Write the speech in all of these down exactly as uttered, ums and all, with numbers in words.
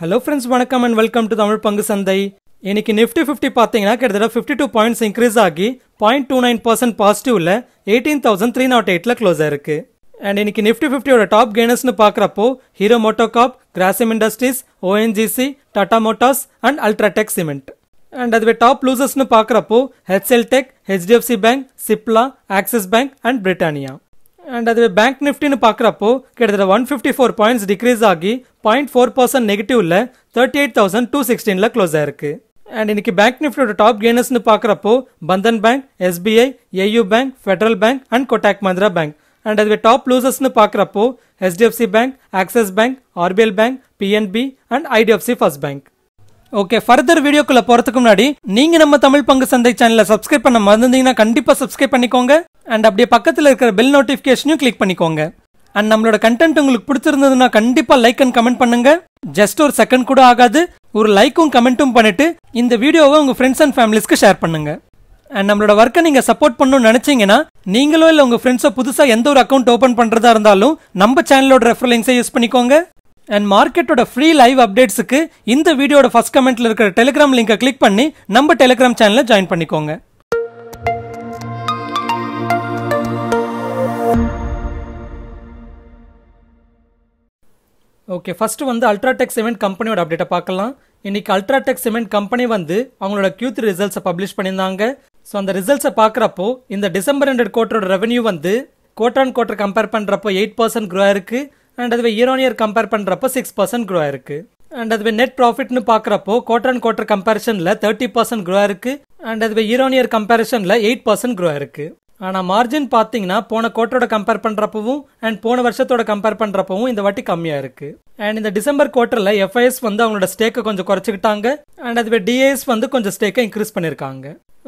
Hello friends, welcome and welcome to Tamil Pangu Sandhai. Iniki Nifty fifty pathina kedathada fifty-two points increase aagi zero point two nine percent positive la eighteen thousand three oh eight la close aayirukku. And iniki Nifty fifty oda top gainers nu paakrappo Hero Motor Corp, Grasim Industries, O N G C, Tata Motors and UltraTech Cement. And aduve top losers nu paakrappo H C L Tech, H D F C Bank, CIPLA, Access Bank and Britannia. And aduve Bank Nifty nu paakrappo kedathada one fifty-four points decrease aagi zero point four percent negative la thirty-eight thousand two sixteen la close aayirukku. And iniki Bank Nifty top gainers nu paakrappo Bandhan Bank, S B I, A U Bank, Federal Bank and Kotak Madra Bank. And aduve top losers nu paakrappo H D F C Bank, Access Bank, R B L Bank, P N B and I D F C First Bank. Okay, further video ku la poradhukku munadi neenga namma Tamil Pangu Sandhai channel la subscribe panna marundinga kandipa subscribe pannikonga and appadiye pakkathula irukkira bell notification click pannikonga. And நம்மளோட content உங்களுக்கு பிடிச்சிருந்ததுன்னா கண்டிப்பா like and comment பண்ணுங்க. Just ஒரு second கூட ஆகாது. ஒரு லைக்கும் கமெண்ட்டும் பண்ணிட்டு இந்த வீடியோவை உங்க ஃப்ரெண்ட்ஸ் அண்ட் ஃபேமிலிஸ்க்கு ஷேர் பண்ணுங்க. அண்ட் நம்மளோட வர்க்கை நீங்க சப்போர்ட் பண்ணணும்னு நினைச்சீங்கன்னா நீங்களோ இல்ல உங்க ஃப்ரெண்ட்ஸோ புதுசா எந்த ஒரு அக்கவுண்ட் ஓபன் பண்றதா இருந்தாலும் நம்ம சேனலோட ரெஃபரல் லிங்க்ஸை யூஸ் பண்ணிக்கோங்க. அண்ட் மார்க்கெட்டோட ஃப்ரீ லைவ் அப்டேட்ஸ்க்கு இந்த வீடியோட ஃபர்ஸ்ட் கமெண்ட்ல இருக்கிற டெலிகிராம் லிங்கை கிளிக் பண்ணி நம்ம டெலிகிராம் சேனலை ஜாயின் பண்ணிக்கோங்க. ஓகே, ஃபர்ஸ்ட் வந்து அல்ட்ராடெக் சிமெண்ட் கம்பெனியோட அப்டேட்டை பார்க்கலாம். இன்னைக்கு அல்ட்ராடெக் சிமெண்ட் கம்பெனி வந்து அவங்களோட Q three ரிசல்ட்ஸை பப்ளிஷ் பண்ணியிருந்தாங்க. ஸோ அந்த ரிசல்ட்ஸை பார்க்குறப்போ இந்த டிசம்பர் ஹண்ட்ரட் குவார்ட்டரோட ரெவன்யூ வந்து குவார்டர் அண்ட் குவார்டர் கம்பேர் பண்ணுறப்போ எயிட் பர்சன்ட் க்ரோ ஆயிருக்கு. அண்ட் அதுவே இயர் ஆன் இயர் கம்பேர் பண்ணுறப்போ சிக்ஸ் பர்சன்ட் க்ரோ ஆயிருக்கு. அண்ட் அதுவே நெட் ப்ராஃபிட்னு பார்க்குறப்போ குவார்டர் அண்ட் குவார்டர் கம்பேரிசனில் தேர்ட்டி பர்சன்ட் க்ரோ ஆயிருக்கு. அண்ட் அதுவே இயர் ஆன் இயர் கம்பேரிசனில் எயிட் பர்சன்ட் க்ரோ ஆயிருக்கு. ஆனால் மார்ஜின் பார்த்தீங்கன்னா போன குவார்ட்டரோட கம்பேர் பண்ணுறப்பவும் அண்ட் போன வருஷத்தோட கம்பேர் பண்ணுறப்பவும் இந்த வாட்டி கம்மியாக இருக்குது. அண்ட் இந்த டிசம்பர் குவார்ட்டரில் F I Is வந்து அவங்களோட ஸ்டேக்கை கொஞ்சம் குறைச்சிக்கிட்டாங்க. அண்ட் அதுவே D I Is வந்து கொஞ்சம் ஸ்டேக்கை இன்க்ரீஸ் பண்ணியிருக்காங்க.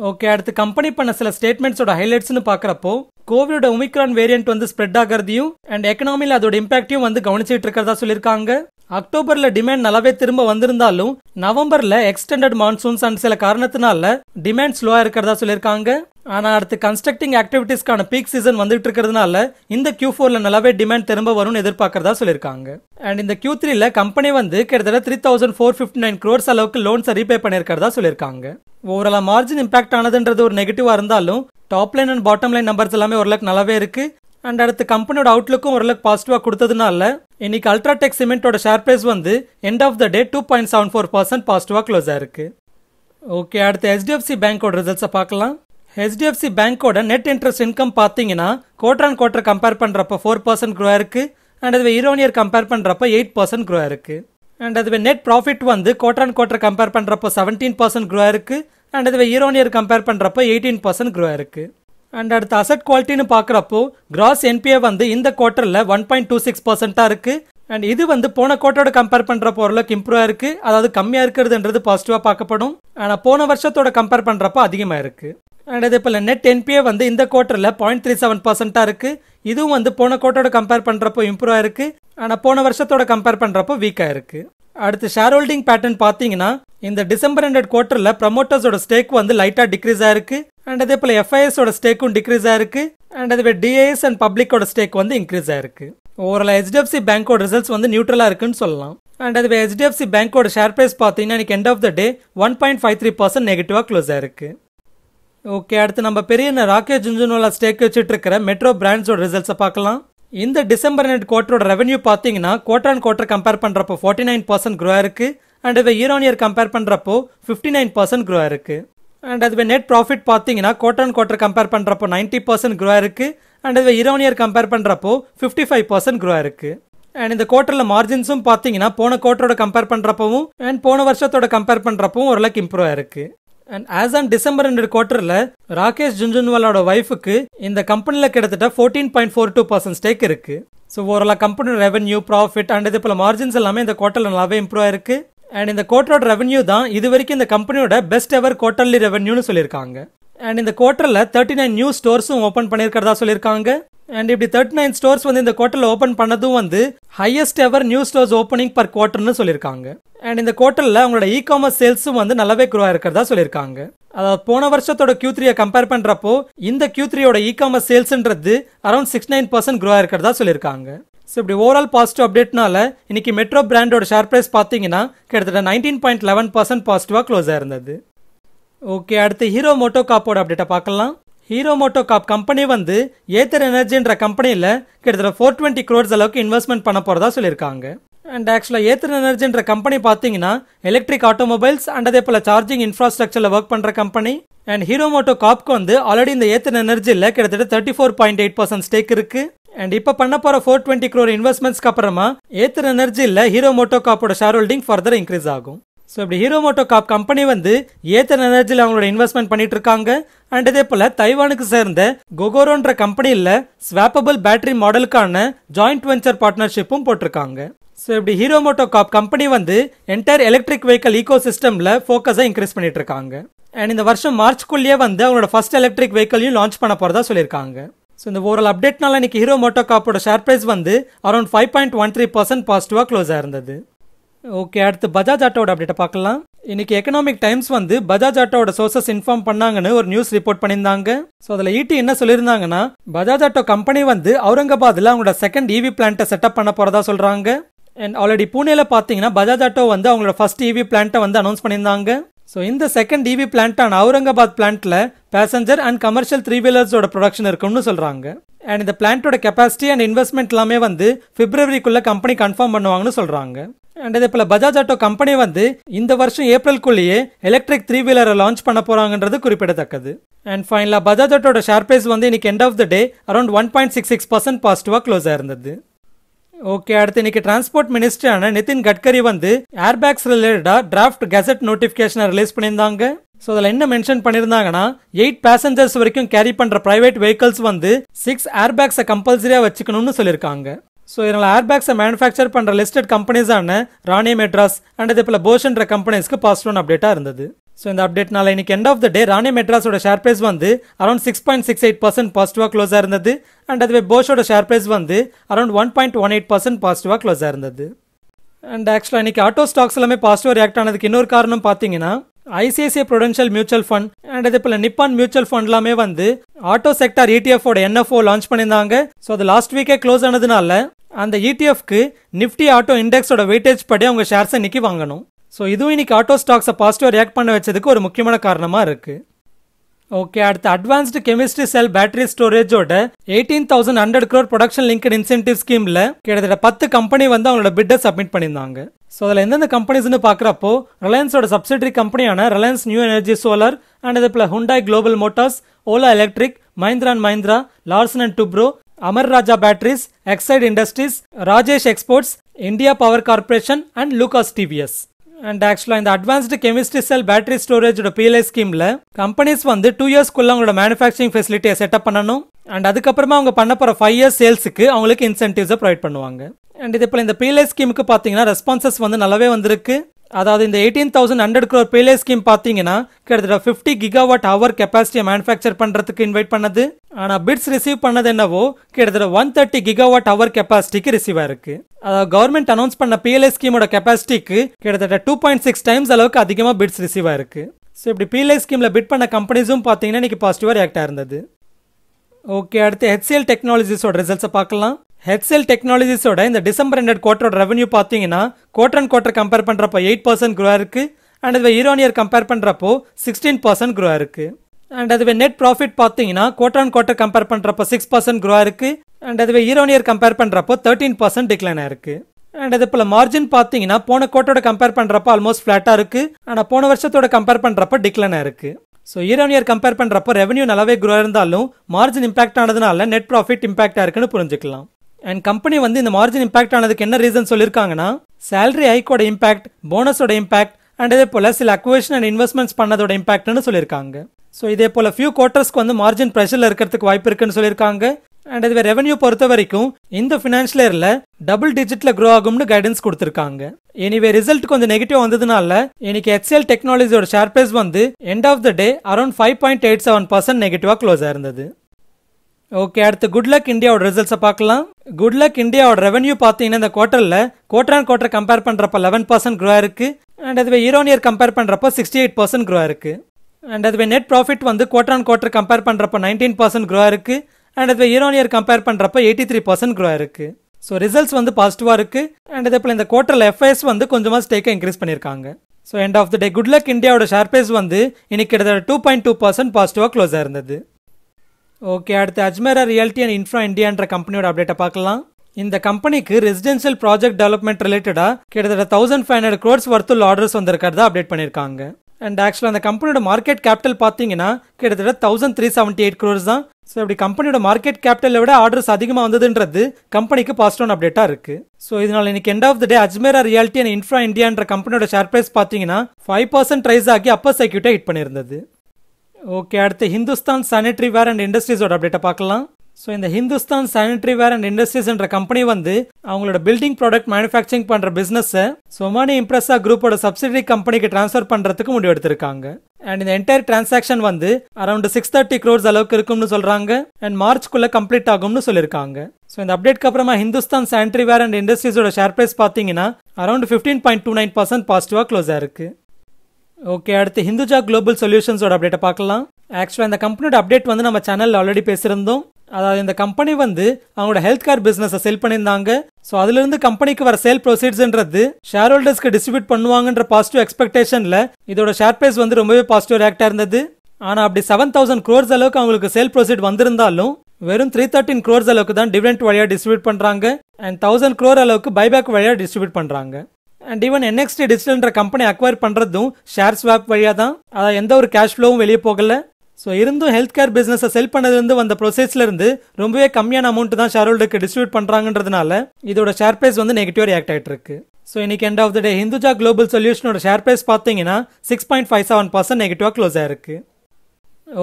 ஓகே, அடுத்து கம்பெனி பண்ண சில ஸ்டேட்மெண்ட்ஸோட ஹைலைட்ஸ்னு பார்க்குறப்போ கோவிடோட ஒமிக்ரான் வேரியன்ட் வந்து ஸ்ப்ரெட் ஆகிறதையும் அண்ட் எக்கனாமியில் அதோட இம்பாக்டையும் வந்து கவனிச்சிட்டு இருக்கிறதா சொல்லியிருக்காங்க. அக்டோபர்ல டிமாண்ட் நல்லாவே திரும்ப வந்திருந்தாலும் நவம்பர்ல எக்ஸ்டெண்டட் மான்சூன்ஸ் அண்ட் சில காரணத்தினால டிமாண்ட் ஸ்லோவா இருக்கிறதா சொல்லியிருக்காங்க. ஆனா அடுத்து கன்ஸ்ட்ரக்டிங் ஆக்டிவிட்டிஸ்க்கான பீக் சீசன் வந்துட்டு இருக்கிறதுனால இந்த Q four ல நல்லாவே டிமாண்ட் திரும்ப வரும்னு எதிர்பார்க்கறதா சொல்லியிருக்காங்க. அண்ட் இந்த Q three ல கம்பெனி வந்து கிட்டத்தட்ட three thousand four fifty nine crores அளவுக்கு லோன்ஸை ரீபே பண்ணியிருக்கிறதா சொல்லியிருக்காங்க. ஓவராலா மார்ஜின் இம்பாக்ட் ஆனதுன்றது ஒரு நெகட்டிவா இருந்தாலும் top line and bottom line numbers எல்லாமே ஓரளவுக்கு நல்லாவே இருக்கு. அண்ட் அடுத்து கம்பெனியோட அவுட்லுக்கும் ஓரளவுக்கு பாசிட்டிவா கொடுத்ததுனால இன்னைக்கு அல்ட்ராடெக் சிமெண்டோட ஷேர் பிரைஸ் வந்து end of the day two point seven four percent பாசிட்டிவா க்ளோஸ் ஆயிருக்கு. ஓகே, அடுத்து H D F C பேங்கோட ரிசல்ட்ஸை பார்க்கலாம். H D F C பேங்கோட நெட் இன்ட்ரெஸ்ட் இன்கம் பார்த்தீங்கன்னா குவார்டர் அண்ட் குவார்டர் கம்பேர் பண்றப்ப ஃபோர் பர்சன்ட் க்ரோ ஆயிருக்கு. அண்ட் அதுவே இயர் ஆன் இயர் கம்பேர் பண்றப்ப எயிட் பர்சன்ட் க்ரோ ஆயிருக்கு. அண்ட் அதுவே நெட் ப்ராஃபிட் வந்து குவார்டர் அண்ட் குவார்டர் கம்பேர் பண்றப்ப செவன்டீன் பர்சன்ட் க்ரோ ஆயிருக்கு. அண்ட் அதுவே இயர் ஆன் இயர் கம்பேர் பண்றப்ப எயிட்டீன் பர்சன்ட் க்ரோ ஆயிருக்கு. அண்ட் அடுத்து அசட் குவாலிட்டின்னு பார்க்குறப்போ கிராஸ் N P A வந்து இந்த குவார்ட்டரில் ஒன் பாயிண்ட் டூ சிக்ஸ் பர்சென்ட்டாக இருக்குது. அண்ட் இது வந்து போன குவார்ட்டரோட கம்பேர் பண்ணுறப்போ ஓரளவுக்கு இம்ப்ரூவாக இருக்குது. அதாவது கம்மியாக இருக்கிறதுன்றது பாசிட்டிவாக பார்க்கப்படும். ஆனால் போன வருஷத்தோட கம்பேர் பண்ணுறப்போ அதிகமாக இருக்குது. அண்ட் அதே போல் நெட் N P A வந்து இந்த குவார்ட்டரில் பாயிண்ட் த்ரீ செவன் பர்சென்ட்டாக இருக்குது. இதுவும் வந்து போன குவார்ட்டரோட கம்பேர் பண்ணுறப்போ இம்ப்ரூவாக இருக்குது. ஆனால் போன வருஷத்தோட கம்பேர் பண்ணுறப்போ வீக்காக இருக்குது. அடுத்து ஷேர் ஹோல்டிங் பேட்டர்ன் பார்த்தீங்கன்னா இந்த டிசம்பர் ஹண்ட்ரட் குவார்ட்டரில் ப்ரமோட்டர்ஸோட ஸ்டேக் வந்து லைட்டாக டிக்ரீஸ் ஆயிருக்கு. அண்ட் அதே போல் F I Isோட ஸ்டேக்கும் டிக்ரீஸ் ஆயிருக்கு. அண்ட் அதுவே D I Is அண்ட் பப்ளிக்கோட ஸ்டேக் வந்து இன்க்ரீஸ் ஆயிருக்கு. Overall H D F C பேங்கோட ரிசல்ட்ஸ் வந்து நியூட்ரலாக இருக்குன்னு சொல்லலாம். அண்ட் அதுவே H D F C பேங்கோட ஷேர் பிரைஸ் பார்த்தீங்கன்னா இன்னைக்கு end of the day one point five three percent நெகட்டிவாக க்ளோஸ் ஆயிருக்கு. ஓகே, அடுத்து நம்ம பெரிய ராகேஷ் ஜுன்ஜுனோலா ஸ்டேக் வச்சுட்டு இருக்கிற மெட்ரோ பிராண்ட்ஸோட ரிசல்ட்ஸை பார்க்கலாம். இந்த டிசம்பர் ரெண்டு குவார்ட்டரோட ரெவன்யூ பார்த்தீங்கன்னா குவார்டர் அண்ட் குவார்டர் கம்பேர் பண்ணுறப்போ ஃபார்ட்டி நைன் பர்சன்ட் க்ரோ ஆயிருக்கு. அண்ட் அதுவே இயர் ஆன் இயர் கம்பேர் பண்ணுறப்போ ஃபிஃப்டி நைன் பர்சன்ட் க்ரோ ஆயிருக்கு. அண்ட் அதுவே நெட் ப்ராஃபிட் பார்த்தீங்கன்னா குவார்டர் அண்ட் குவார்டர் கம்பேர் பண்ணுறப்போ நைன்ட்டி பர்சன்ட் க்ரோ ஆயிருக்கு. அண்ட் அதுவே இயர் ஆன் இயர் கம்பேர் பண்ணுறப்போ ஃபிஃப்டி ஃபைவ் பர்சன்ட் க்ரோ ஆயிருக்கு. அண்ட் இந்த குவார்டரில் மார்ஜின்ஸும் பார்த்தீங்கன்னா போன குவார்ட்டரோட கம்பேர் பண்ணுறப்பவும் அண்ட் போன வருஷத்தோட கம்பேர் பண்ணுறப்பவும் ஓரளவுக்கு இம்ப்ரூவ் ஆயிருக்கு. அண்ட் ஆஸ் ஆன் டிசம்பர் ரெண்டு குவார்ட்டரில் ராகேஷ் ஜுன்ஜுன்வாலோட ஒய்ஃபுக்கு இந்த கம்பெனியில் கிட்டத்தட்ட fourteen point four two percent stake இருக்கு. ஸோ ஓவரால் கம்பெனியோட ரெவன்யூ ப்ராஃபிட் அண்ட் இதே போல மார்ஜின்ஸ் எல்லாமே இந்த குவார்ட்டரில் நல்லாவே இம்ப்ரூவ் ஆயிருக்கு. அண்ட் இந்த குவார்ட்டரோட ரெவன்யூ தான் இது வரைக்கும் இந்த கம்பெனியோட பெஸ்ட் எவர் குவார்டர்லி ரெவன்யூன்னு சொல்லியிருக்காங்க. அண்ட் இந்த குவார்ட்டரில் தேர்ட்டி நைன் நியூ ஸ்டோர்ஸும் ஓப்பன் பண்ணியிருக்கிறதா சொல்லியிருக்காங்க. அண்ட் இப்படி தேர்ட்டி நைன் ஸ்டோர்ஸ் வந்து இந்த குவார்ட்டரில் ஓப்பன் பண்ணதும் வந்து highest ever new stores opening per குவார்ட்டர்னு சொல்லியிருக்காங்க. அண்ட் இந்த குவார்ட்டரில் அவங்களோட இ காமர்ஸ் சேல்ஸும் வந்து நல்லாவே க்ரோ ஆயிருக்கிறதா சொல்லியிருக்காங்க. அதாவது போன வருஷத்தோட Q three கம்பேர் பண்ணுறப்போ இந்த Q three யோட இ காமர்ஸ் சேல்ஸ்ன்றது around sixty nine percent grow ஆயிருக்கிறதா சொல்லியிருக்காங்க. So, if you overall positive update, now Metro brand share price nineteen point one one percent positive close. Okay, at the Hero Motor Corp update. Hero Motor Corp company vandhu Ather Energy and company le, four hundred twenty crores investment panna poradha. And actually Ather Energy and company pathingina electric automobiles and charging infrastructure work pandra company. And Hero Motor Corp vandhu already in the Ather Energy le thirty-four point eight percent stake irukku. And now, four hundred twenty crore investments, Ather Energy la Hero Motor Corp's shareholding further increase. So, the Hero Motor Corp company Ather Energy la investment panniterukanga, and adhe pole Taiwanukku serndha Gogoro company la swappable battery model kaana joint venture partnership um potirukanga. So, the Hero Motor Corp company Ather entire electric vehicle ecosystem la focus increase panniterukanga. And in the varsham March kullye vandhu first electric vehicle launch panna poradha sollirukanga. So, in the overall update, Hero Motor Corp's share price vandhu around five point one three percent positive close. Okay, aduthu Bajaj Auto update paakalam. Iniki Economic Times vandhu Bajaj Auto sources inform pannanganu or news report pannindanga. So, adula E T enna sollirundanga na Bajaj Auto company vandhu Aurangabadla avanga second E V plant set up panna poradha solranga. And already Pune la pathingana Bajaj Auto vandhu avanga first E V plant vandhu announce pannindanga. So, in the second E V plant on Aurangabad plant, le, passenger and commercial three-wheelers production irukkumnu solranga. And in the plant capacity and investment lame vandhu February kulla company confirm pannuvaangnu solranga. And adepala Bajaj Auto company vandhu indha varsham April kulliye electric three-wheeler launch panna poraangandradhu kuripidathakadhu. And finally Bajaj Auto's share price vandhu iniki end of the day around one point six six percent positive close irundhathu. Okay, aduthu transport minister Nitin Gadkari vandhu airbags related draft gazette notification release pannindanga. So adala enna mention pannirundanga na eight passengers varaikum carry pandra private vehicles vandhu six airbags compulsory vechikkanumnu sollirukanga. So idala airbags manufacture pandra listed companies ana Rani Madras and adepala Bosch and companies ku passed on update ah irundhathu. So in the update nala iniki end of the day Rani Madras oda share price vandhu around six point six eight percent positive close ah irundhathu, and adave Bosch oda share price vandhu around one point one eight percent positive close ah irundhathu. And actually iniki auto stocks lame positive react aanadukku innoru kaaranam pathingina I C I C I Prudential Mutual Fund and adepala Nippon Mutual Fund lame vandhu auto sector E T F oda N F O launch pannindanga. So adu last week e close aanadunala and the E T F ku Nifty Auto Index oda weightage padi avanga shares iniki vaanganum. So, this is the auto stocks positive react to the market. Okay, at the Advanced Chemistry Cell Battery Storage, eighteen thousand one hundred crore production linked incentive scheme, ten companies have bid submit. So, if you look at the companies, Reliance is a subsidiary company, Reliance New Energy Solar, and Hyundai Global Motors, Ola Electric, Mahindra and Mahindra, Larsen and Toubro, Amar Raja Batteries, Exide Industries, Rajesh Exports, India Power Corporation, and Lucas T V S. And actually in the Advanced Chemistry Cell Battery Storage P L I scheme la companies vandu two years kulla manufacturing facility set up pannanum, and adukapparama avanga panna pora five years sales ku avangalukku incentives provide பண்ணுவாங்க. And idhe pala indha P L I scheme ku pathina responses vandu nallave vandirukku. Adhaadu indha eighteen thousand one hundred crore P L I scheme pathina kedatha fifty gigawatt hour capacity manufacture pandradhukku invite pannadhu, ana bids receive pannadhu ennavo kedatha one hundred thirty gigawatt hour capacity ku receive aayirukku. Adha government announce panna P L I scheme oda capacity ku kedatha two point six times alavukku adhigama bids receive aayirukku. So ipdi P L I scheme la bid panna companies um pathina iniki positive react a irundhathu. Okay, adutha H C L Technologies oda results paakalam. H C L Technologies oda in the December ended quarter revenue pathina quarter and quarter compare pandrappo eight percent grow irukku, and adhu year on year compare pandrappo sixteen percent grow irukku, and adhu net profit pathina quarter and quarter compare pandrappo six percent grow irukku, and adhu year on year compare pandrappo thirteen percent decline irukku, and adhu pala margin pathina pona quarter oda compare pandrappo almost flat a irukku, and pona varshathoda compare pandrappo decline irukku. So year on year compare pandrappo revenue nalave grow irundhalum margin impact aanadunala net profit impact a irukku nu purinjikalam. And company vandhu indha margin impact aanadukku enna reason sollirukanga na salary hike oda impact, bonus oda impact, and adhe pola sila acquisition and investments pannadoda impact nu sollirukanga. So idhe pola few quarters ku vandhu margin pressure la irukkradhukku vaaipu irukku nu sollirukanga, and adhe revenue portha varaikum indha financial year la double digit la grow agum nu guidance kuduthirukanga. Anyway result konja negative vandadunala enik H C L Technologies oda share price vandhu end of the day around five point eight seven percent negative ah close airundhathu. Okay, aduthu Good Luck India oda results paakalam. Good Luck India oda revenue pathina indha quarter la quarter and quarter compare pandrappa eleven percent grow irukku, and adhu year on year compare pandrappa sixty-eight percent grow irukku, and adhu net profit vandu quarter and quarter compare pandrappa nineteen percent grow irukku, and adhu year on year compare pandrappa eighty-three percent grow irukku. So results வந்து பாசிட்டிவா இருக்கு and அதே போல இந்த குவார்ட்டர்ல F I Is வந்து கொஞ்சமா stake increase பண்ணிருக்காங்க. So end of the day Good Luck India ஓட ஷேர் பிரைஸ் வந்து இன்னைக்கு கிட்டத்தட்ட two point two percent பாசிட்டிவா க்ளோஸ் ஆயிருந்தது. ஓகே, அடுத்து அஜ்மேரா ரியல்டி அண்ட் இன்ஃப்ரா இந்தியான்ற கம்பெனியோட அப்டேட்ட பார்க்கலாம். இந்த கம்பெனிக்கு ரெசிடென்ஷியல் ப்ராஜெக்ட் டெவலப்மெண்ட் ரிலேட்டடா கிட்டத்தட்ட thousand five hundred crores worth உள்ள ஆர்டர்ஸ் வந்திருக்கிறதா அப்டேட் பண்ணியிருக்காங்க. அண்ட் ஆக்சுவலாக அந்த கம்பெனியோட மார்க்கெட் கேபிட்டல் பார்த்தீங்கன்னா கிட்டத்தட்ட thousand three seventy eight crores தான். ஸோ இப்படி கம்பெனியோட மார்க்கெட் கேபிட்டலை விட ஆர்டர்ஸ் அதிகமாக வந்ததுன்றது கம்பெனிக்கு பாசிட்டிவ் அப்டேட்டாக இருக்கு. ஸோ இதனால இன்னைக்கு end of the day Ajmera realty and infra இந்தியான்ற கம்பெனியோட ஷேர் பிரைஸ் பார்த்தீங்கன்னா ஃபைவ் பர்சன்ட் ரைஸ் ஆகி அப்பர் சர்க்யூட்டை ஹிட் பண்ணியிருந்தது. ஓகே, அடுத்து ஹிந்துஸ்தான் சானிட்டரி வேர் அண்ட் இண்டஸ்ட்ரீஸோட அப்டேட்டை பார்க்கலாம். ஸோ இந்த ஹிந்துஸ்தான் சானிட்டரி வேர் அண்ட் இண்டஸ்ட்ரீஸ்ன்ற கம்பெனி வந்து அவங்களோட பில்டிங் ப்ராடக்ட் மேனுஃபேக்சரிங் பண்ணுற பிஸ்னஸை சோமானி இம்ப்ரெஸா குரூப்போட சப்சிடரி கம்பெனிக்கு டிரான்ஸ்ஃபர் பண்ணுறதுக்கு முடிவெடுத்திருக்காங்க. அண்ட் இந்த என்டையர் டிரான்சாக்ஷன் வந்து அரௌண்ட் சிக்ஸ் தேர்ட்டி க்ரோர்ஸ் அளவுக்கு இருக்கும்னு சொல்கிறாங்க அண்ட் மார்ச்க்குள்ளே கம்ப்ளீட் ஆகும்னு சொல்லியிருக்காங்க. ஸோ இந்த அப்டேட்க்கு அப்புறமா ஹிந்துஸ்தான் சானிட்டரி வேர் அண்ட் இண்டஸ்ட்ரீஸோட ஷேர் பிரைஸ் பார்த்தீங்கன்னா around fifteen point two nine percent பாசிட்டிவாக க்ளோஸ் ஆயிருக்கு. ஓகே, அடுத்து ஹிந்துஜா குளோபல் சொல்யூஷன்ஸோட அப்டேட்டை பார்க்கலாம். ஆக்சுவலாக இந்த கம்பெனியோட அப்டேட் வந்து நம்ம சேனலில் ஆல்ரெடி பேசியிருந்தோம். அதாவது இந்த கம்பெனி வந்து அவங்களோட ஹெல்த் கேர் பிஸ்னஸை செல் பண்ணியிருந்தாங்க. ஸோ அதிலிருந்து கம்பெனிக்கு வர சேல் ப்ரொசீட்ஸ்ன்றது ஷேர் ஹோல்டர்ஸ்க்கு டிஸ்ட்ரிபியூட் பண்ணுவாங்கன்ற பாசிட்டிவ் எக்ஸ்பெக்டேஷனில் இதோட ஷேர் பிரைஸ் வந்து ரொம்பவே பாசிட்டிவ் ரியாக்டாக இருந்தது. ஆனால் அப்படி செவன் தௌசண்ட் க்ரோர்ஸ் அளவுக்கு அவங்களுக்கு சேல் ப்ரொசீட் வந்திருந்தாலும் வெறும் த்ரீ தேர்ட்டின் க்ரோர்ஸ் அளவுக்கு தான் டிவிடெண்ட் வழியாக டிஸ்ட்ரிபியூட் பண்ணுறாங்க அண்ட் தௌசண்ட் க்ரோர் அளவுக்கு பைபேக் வழியாக டிஸ்ட்ரிபியூட் பண்ணுறாங்க. அண்ட் ஈவன் என்எக்ஸ்டி டிஜிட்டல்ன்ற கம்பெனி அக்வயர் பண்ணுறதும் ஷேர் ஸ்வாப் வழியாக தான். அதாவது எந்த ஒரு கேஷ் ஃப்ளோவும் வெளியே போகலை. ஸோ இருந்தும் ஹெல்த் கேர் பிஸ்னஸை செல் பண்ணதுலேருந்து வந்த ப்ரொசீட்ஸ்லேருந்து ரொம்பவே கம்மியான அமௌண்ட் தான் ஷேர் ஹோல்டருக்கு டிஸ்ட்ரிபியூட் பண்ணுறாங்கன்றதுனால இதோட ஷேர் பிரைஸ் வந்து நெகட்டிவ் ரியாக்ட் ஆகிட்டு இருக்கு. ஸோ இன்னைக்கு end of the day Hinduja global சொல்யூஷனோட ஷேர் பிரைஸ் பார்த்தீங்கன்னா six point five seven percent நெகட்டிவாக க்ளோஸ் ஆயிருக்கு.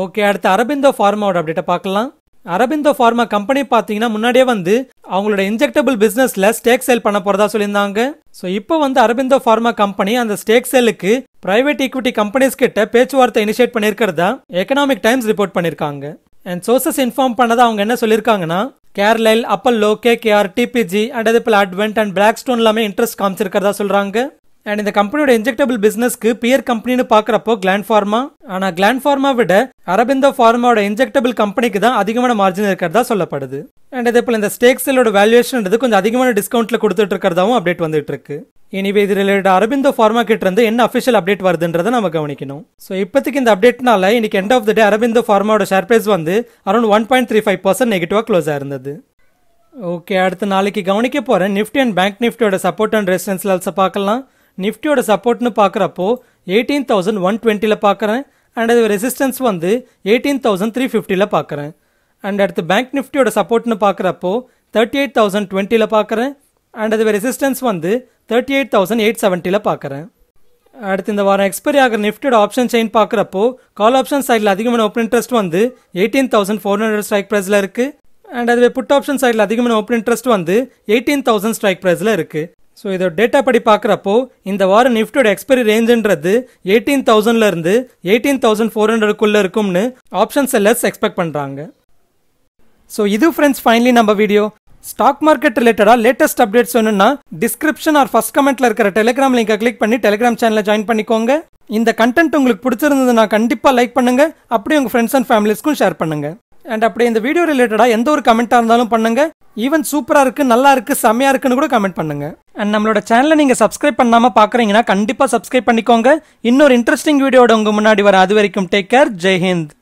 ஓகே, அடுத்து அரபிந்தோ ஃபார்மாவோட அப்டேட்டை பார்க்கலாம். அரபிந்தோ ஃபார்மா கம்பெனி பார்த்தீங்கன்னா முன்னாடியே வந்து அவங்களோட இன்ஜெக்டபிள் பிஸ்னஸில் ஸ்டேக் சேல் பண்ண போகிறதா சொல்லியிருந்தாங்க. ஸோ இப்போ வந்து அரபிந்தோ ஃபார்மா கம்பெனி அந்த ஸ்டேக் சேலுக்கு பிரைவேட் ஈக்விட்டி கம்பெனிஸ் கிட்ட பேச்சுவார்த்தை இனிஷியேட் பண்ணியிருக்கிறதா எக்கனாமிக் டைம்ஸ் ரிப்போர்ட் பண்ணியிருக்காங்க. அண்ட் சோர்சஸ் இன்ஃபார்ம் பண்ணதா அவங்க என்ன சொல்லியிருக்காங்கன்னா Carlyle, Apollo, KKR, TPG and அதே போல் அட்வென்ட் அண்ட் பிளாக் ஸ்டோன் எல்லாமே இன்ட்ரெஸ்ட் காமிச்சிருக்கிறதா சொல்கிறாங்க. அண்ட் இந்த கம்பெனியோட இன்ஜெக்டபிள் பிஸ்னஸ்க்கு பியர் கம்பெனின்னு பார்க்குறப்போ கிளான் ஃபார்மா, ஆனால் கிளான் ஃபார்மா விட அரபிந்தோ ஃபார்மாவோட இன்ஜெக்டபிள் கம்பெனிக்கு தான் அதிகமான மார்ஜின் இருக்கிறதா சொல்லப்படுது. அண்ட் அதே போல் இந்த ஸ்டேக் செல்லோட வேல்யூவேஷன்றது கொஞ்சம் அதிகமான டிஸ்கவுண்ட்ல கொடுத்துட்டு இருக்கிறதாவும் அப்டேட் வந்துட்டு இருக்கு. இனிவே இது ரிலேட்டட் அரபிந்தோ ஃபார்மா கிட்ட இருந்து என்ன அஃபிஷியல் அப்டேட் வருதுன்றதை நம்ம கவனிக்கணும். ஸோ இப்போதைக்கு இந்த அப்டேட்னால இன்னைக்கு end of the day Aurobindo ஃபார்மாவோட ஷேர் பிரைஸ் வந்து around one point three five percent நெகட்டிவாக க்ளோஸ் ஆயிருந்தது. ஓகே, அடுத்து நாளைக்கு கவனிக்க போகிற நிஃப்டி அண்ட் பேங்க் நிஃப்டியோட சப்போர்ட் அண்ட் ரெசிஸ்டன்ஸ்ல அல்சோ பார்க்கலாம். நிஃப்டியோட சப்போர்ட்னு பார்க்குறப்போ எயிட்டீன் தௌசண்ட் ஒன் டுவெண்ட்டியில் பார்க்குறேன் அண்ட் அது ரெசிஸ்டன்ஸ் வந்து எயிட்டீன் தௌசண்ட் த்ரீ ஃபிஃப்டியில் பார்க்குறேன். அண்ட் அடுத்து பேங்க் நிஃப்டியோட சப்போர்ட்னு பார்க்குறப்போ தேர்ட்டி எயிட் தௌசண்ட் டுவெண்ட்டியில் பார்க்குறேன் அண்ட் அது ரெசிஸ்டன்ஸ் வந்து தேர்ட்டி எயிட் தௌசண்ட் எயிட் செவன்ட்டியில் பார்க்குறேன். அடுத்து இந்த வாரம் எக்ஸ்பைரி ஆகிற நிஃப்டியோட ஆப்ஷன் செயின் பார்க்குறப்போ கால் ஆப்ஷன் சைடில் அதிகமான ஓப்பன் இன்ட்ரெஸ்ட் வந்து eighteen thousand four hundred strike ப்ரைஸில் இருக்குது அண்ட் அதுவே புட் ஆப்ஷன் சைடில் அதிகமான ஓப்பன் இன்ட்ரெஸ்ட் வந்து எயிட்டீன் தௌசண்ட் ஸ்ட்ரைக் ப்ரைஸில் இருக்குது. ஸோ இதோட டேட்டா படி பார்க்குறப்போ இந்த வாரம் நிஃப்டியோட எக்ஸ்பைரி ரேஞ்சுன்றது எயிட்டீன் தௌசண்ட்லேருந்து எயிட்டீன் தௌசண்ட் ஃபோர் ஹண்ட்ரடுக்குள்ளே இருக்கும்னு ஆப்ஷன் செல்லர்ஸ் எக்ஸ்பெக்ட் பண்ணுறாங்க. ஸோ இது ஃப்ரெண்ட்ஸ் ஃபைனலி நம்ம வீடியோ. ஸ்டாக் மார்க்கெட் ரிலேட்டடாக லேட்டஸ்ட் அப்டேட்ஸ் வேணும்னா டிஸ்கிரிப்ஷன் ஆர் ஃபர்ஸ்ட் கமெண்ட்டில் இருக்கிற டெலிகிராம் லிங்கை கிளிக் பண்ணி டெலிகிராம் சேனலில் ஜாயின் பண்ணிக்கோங்க. இந்த கண்டென்ட் உங்களுக்கு பிடிச்சிருந்ததுன்னா கண்டிப்பாக லைக் பண்ணுங்கள். அப்படியே உங்கள் ஃப்ரெண்ட்ஸ் அண்ட் ஃபேமிலிஸ்க்கும் ஷேர் பண்ணுங்கள். அண்ட் அப்படியே இந்த வீடியோ ரிலேட்டடாக எந்த ஒரு கமெண்ட்டாக இருந்தாலும் பண்ணுங்கள். ஈவன் சூப்பராக இருக்குது, நல்லா இருக்குது, செம்மையாக இருக்குன்னு கூட கமெண்ட் பண்ணுங்கள். அண்ட் நம்மளோட சேனலை நீங்கள் சப்ஸ்கிரைப் பண்ணாமல் பார்க்குறீங்கன்னா கண்டிப்பாக சப்ஸ்கிரைப் பண்ணிக்கோங்க. இன்னொரு இன்ட்ரெஸ்டிங் வீடியோட உங்கள் முன்னாடி வர. அது வரைக்கும் டேக் கேர். ஜெய் ஹிந்த்.